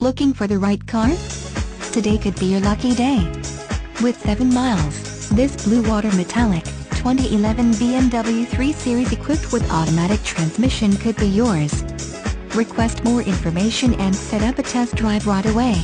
Looking for the right car? Today could be your lucky day. With 7 miles, this Blue Water Metallic 2011 BMW 3 Series equipped with automatic transmission could be yours. Request more information and set up a test drive right away.